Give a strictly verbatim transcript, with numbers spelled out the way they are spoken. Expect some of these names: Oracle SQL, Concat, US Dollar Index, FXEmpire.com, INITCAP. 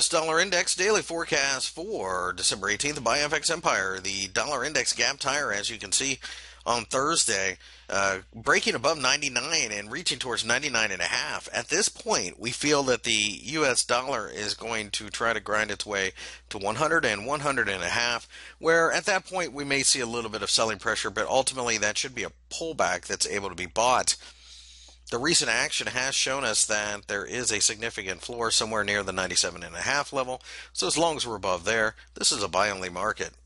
U S Dollar Index Daily Forecast for December eighteenth by F X Empire. The dollar index gapped higher, as you can see, on Thursday, uh, breaking above ninety-nine and reaching towards ninety-nine and a half. At this point, we feel that the U S dollar is going to try to grind its way to one hundred and one hundred and a half, where at that point we may see a little bit of selling pressure, but ultimately that should be a pullback that's able to be bought. The recent action has shown us that there is a significant floor somewhere near the ninety-seven and a half level. So as long as we're above there, this is a buy-only market.